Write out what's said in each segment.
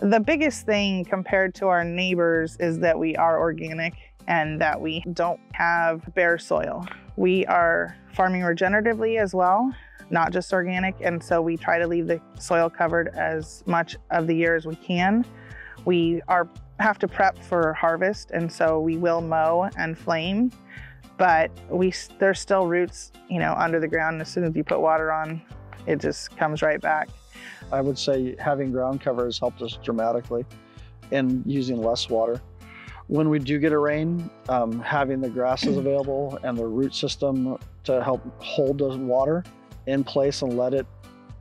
The biggest thing compared to our neighbors is that we are organic and that we don't have bare soil. We are farming regeneratively as well, not just organic, and so we try to leave the soil covered as much of the year as we can. We have to prep for harvest, and so we will mow and flame, but there's still roots, you know, under the ground. As soon as you put water on, it just comes right back. I would say having ground cover has helped us dramatically and using less water. When we do get a rain, having the grasses available and the root system to help hold the water in place and let it,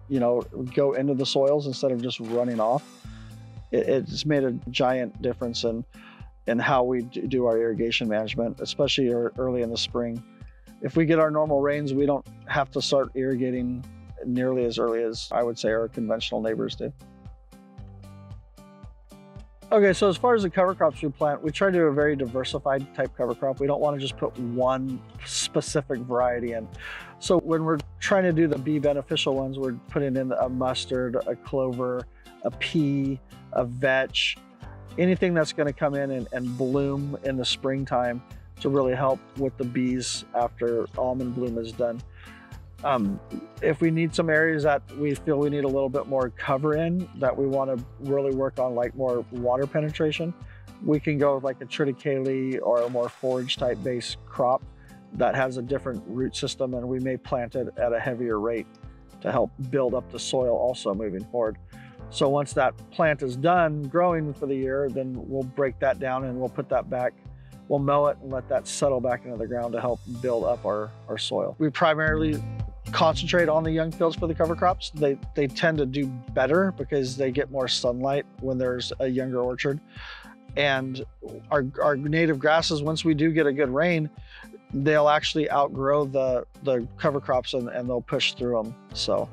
you know, go into the soils instead of just running off, it's made a giant difference in how we do our irrigation management, especially early in the spring. If we get our normal rains, we don't have to start irrigating nearly as early as I would say our conventional neighbors do. Okay, so as far as the cover crops we plant, we try to do a very diversified type cover crop. We don't want to just put one specific variety in. So when we're trying to do the bee beneficial ones, we're putting in a mustard, a clover, a pea, a vetch, anything that's going to come in and bloom in the springtime to really help with the bees after almond bloom is done. If we need some areas that we feel we need a little bit more cover in, that we want to really work on like more water penetration, we can go with like a triticale or a more forage type based crop that has a different root system, and we may plant it at a heavier rate to help build up the soil also moving forward. So once that plant is done growing for the year, then we'll break that down and we'll put that back. We'll mow it and let that settle back into the ground to help build up our soil. We primarily concentrate on the young fields for the cover crops. They tend to do better because they get more sunlight when there's a younger orchard. And our native grasses, once we do get a good rain, they'll actually outgrow the cover crops and they'll push through them. So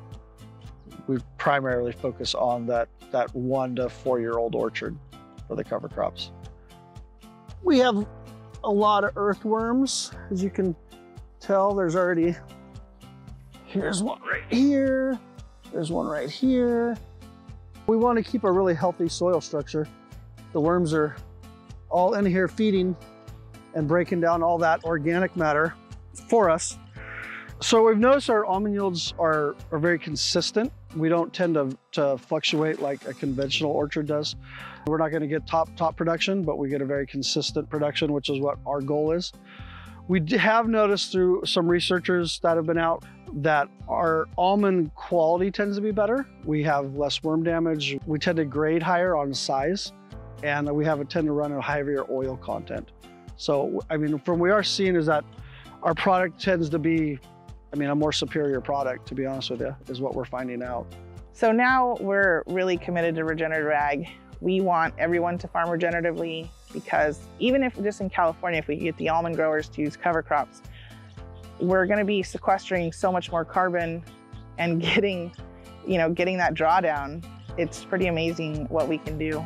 we primarily focus on that 1 to 4 year old orchard for the cover crops. We have a lot of earthworms. As you can tell, there's already, here's one right here, there's one right here. We want to keep a really healthy soil structure. The worms are all in here feeding and breaking down all that organic matter for us. So we've noticed our almond yields are very consistent. We don't tend to fluctuate like a conventional orchard does. We're not going to get top production, but we get a very consistent production, which is what our goal is. We have noticed through some researchers that have been out that our almond quality tends to be better. We have less worm damage. We tend to grade higher on size, and we have a tend to run a heavier oil content. So, I mean, from what we are seeing is that our product tends to be, I mean, a more superior product, to be honest with you, is what we're finding out. So now we're really committed to regenerative ag. We want everyone to farm regeneratively, because even if just in California, if we get the almond growers to use cover crops, we're going to be sequestering so much more carbon and getting that drawdown. It's pretty amazing what we can do.